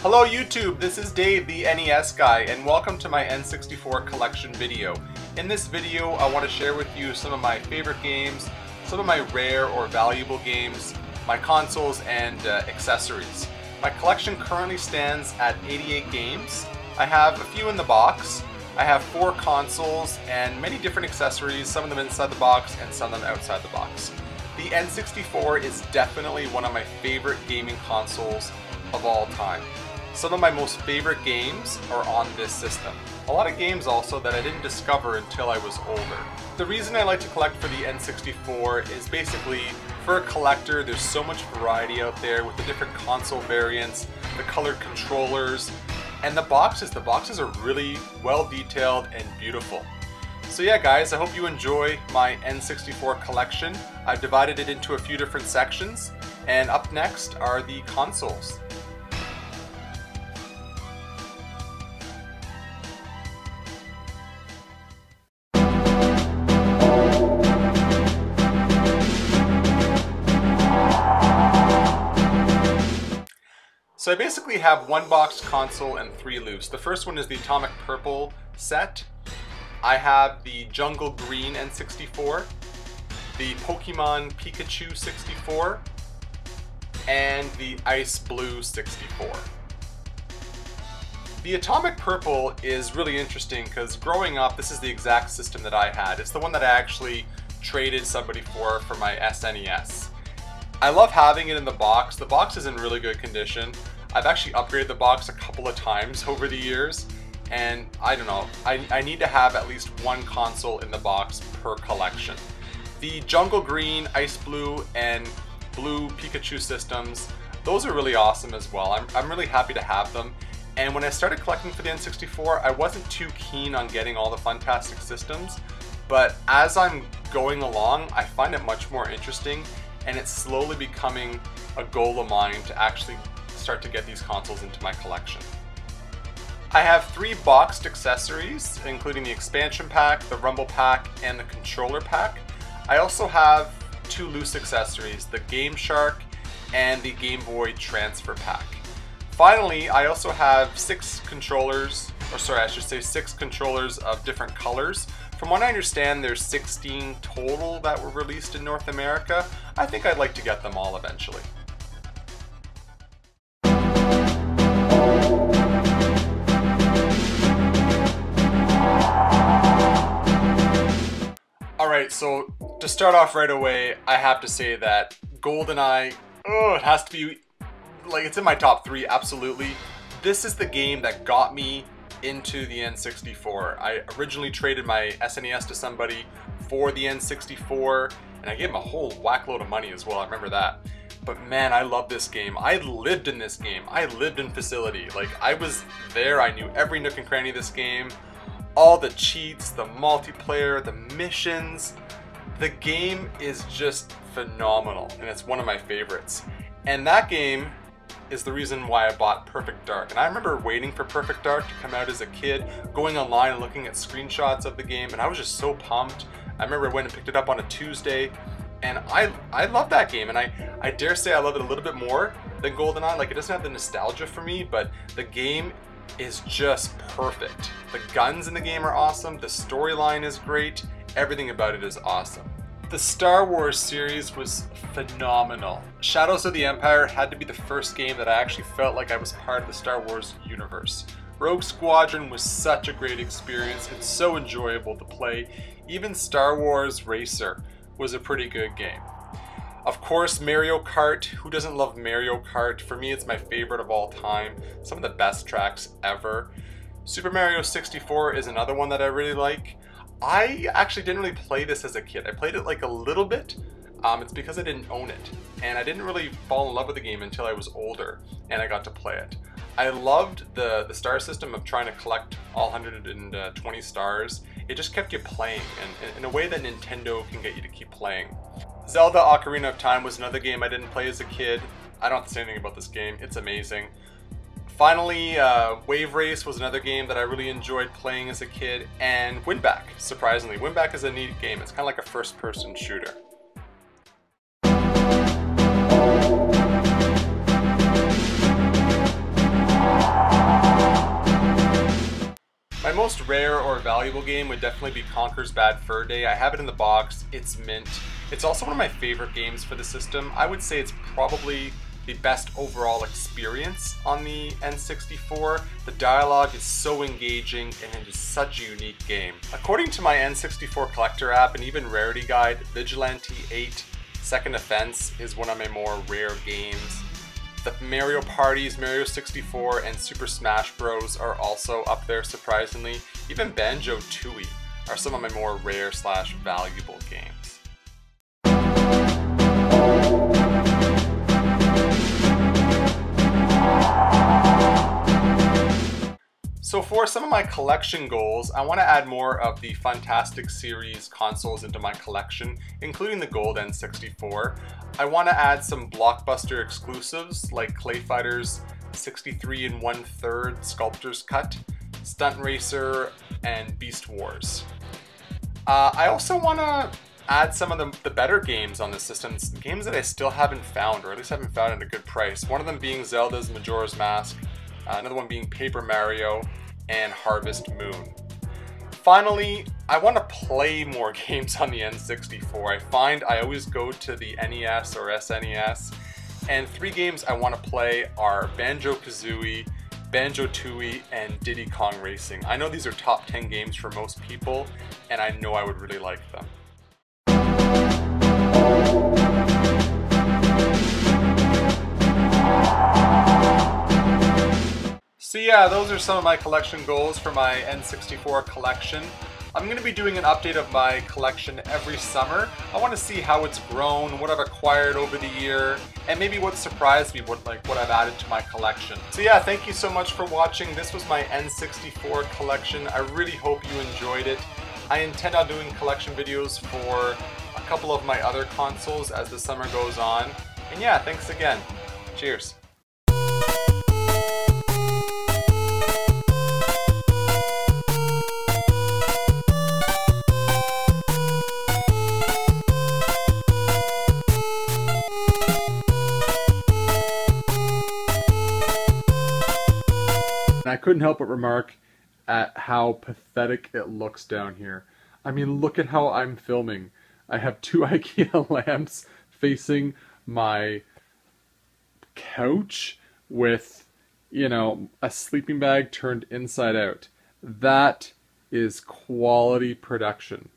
Hello YouTube, this is Dave the NES Guy and welcome to my N64 collection video. In this video I want to share with you some of my favorite games, some of my rare or valuable games, my consoles and accessories. My collection currently stands at 88 games. I have a few in the box. I have 4 consoles and many different accessories, some of them inside the box and some of them outside the box. The N64 is definitely one of my favorite gaming consoles of all time. Some of my most favorite games are on this system. A lot of games also that I didn't discover until I was older. The reason I like to collect for the N64 is basically, for a collector, there's so much variety out there with the different console variants, the colored controllers, and the boxes are really well detailed and beautiful. So yeah guys, I hope you enjoy my N64 collection. I've divided it into a few different sections, and up next are the consoles. So I basically have one box console and 3 loose. The first one is the Atomic Purple set. I have the Jungle Green N64, the Pokemon Pikachu 64, and the Ice Blue 64. The Atomic Purple is really interesting because growing up, this is the exact system that I had. It's the one that I actually traded somebody for my SNES. I love having it in the box. The box is in really good condition. I've actually upgraded the box a couple of times over the years, and I don't know, I need to have at least one console in the box per collection. The Jungle Green, Ice Blue, and Blue Pikachu systems, those are really awesome as well. I'm really happy to have them, and when I started collecting for the N64, I wasn't too keen on getting all the Funtastic systems, but as I'm going along, I find it much more interesting, and it's slowly becoming a goal of mine to actually start to get these consoles into my collection. I have 3 boxed accessories, including the expansion pack, the rumble pack, and the controller pack. I also have 2 loose accessories, the Game Shark and the Game Boy Transfer pack. Finally, I also have 6 controllers of different colors. From what I understand, there's 16 total that were released in North America. I think I'd like to get them all eventually. Alright, so to start off right away, I have to say that GoldenEye, it has to be, like, it's in my top 3, absolutely. This is the game that got me into the N64. I originally traded my SNES to somebody for the N64, and I gave him a whole whackload of money as well, I remember that. But man, I love this game. I lived in this game. I lived in Facility. Like, I was there, I knew every nook and cranny of this game. All the cheats, the multiplayer, the missions. The game is just phenomenal, and it's one of my favorites. And that game is the reason why I bought Perfect Dark. And I remember waiting for Perfect Dark to come out as a kid, going online and looking at screenshots of the game, and I was just so pumped. I remember I went and picked it up on a Tuesday, and I love that game, and I dare say I love it a little bit more than GoldenEye. Like, it doesn't have the nostalgia for me, but the game is just perfect. The guns in the game are awesome, the storyline is great, everything about it is awesome. The Star Wars series was phenomenal. Shadows of the Empire had to be the first game that I actually felt like I was part of the Star Wars universe. Rogue Squadron was such a great experience. It's so enjoyable to play. Even Star Wars Racer was a pretty good game. Of course, Mario Kart. Who doesn't love Mario Kart? For me, it's my favorite of all time. Some of the best tracks ever. Super Mario 64 is another one that I really like. I actually didn't really play this as a kid. I played it like a little bit. It's because I didn't own it. And I didn't really fall in love with the game until I was older and I got to play it. I loved the star system of trying to collect all 120 stars. It just kept you playing, and in a way that Nintendo can get you to keep playing. Zelda Ocarina of Time was another game I didn't play as a kid. I don't have to say anything about this game. It's amazing. Finally, Wave Race was another game that I really enjoyed playing as a kid, and Winback, surprisingly. Winback is a neat game. It's kind of like a first-person shooter. My most rare or valuable game would definitely be Conker's Bad Fur Day. I have it in the box. It's mint. It's also one of my favorite games for the system. I would say it's probably the best overall experience on the N64. The dialogue is so engaging and it is such a unique game. According to my N64 collector app and even Rarity Guide, Vigilante 8 Second Offense is one of my more rare games. The Mario Parties, Mario 64, and Super Smash Bros. Are also up there, surprisingly. Even Banjo-Tooie are some of my more rare slash valuable games. So for some of my collection goals, I want to add more of the Funtastic Series consoles into my collection, including the Gold N64. I want to add some blockbuster exclusives like Clay Fighters 63 and 1 3rd Sculptor's Cut, Stunt Racer, and Beast Wars. I also want to add some of the better games on the system, games that I still haven't found, or at least haven't found at a good price. One of them being Zelda's Majora's Mask, another one being Paper Mario, and Harvest Moon. Finally, I want to play more games on the N64. I find I always go to the NES or SNES, and three games I want to play are Banjo-Kazooie, Banjo-Tooie, and Diddy Kong Racing. I know these are top 10 games for most people, and I know I would really like them. So yeah, those are some of my collection goals for my N64 collection. I'm going to be doing an update of my collection every summer. I want to see how it's grown, what I've acquired over the year, and maybe what surprised me, what I've added to my collection. So yeah, thank you so much for watching. This was my N64 collection. I really hope you enjoyed it. I intend on doing collection videos for a couple of my other consoles as the summer goes on. And yeah, thanks again. Cheers. I couldn't help but remark at how pathetic it looks down here. I mean, look at how I'm filming. I have two IKEA lamps facing my couch with, you know, a sleeping bag turned inside out. That is quality production.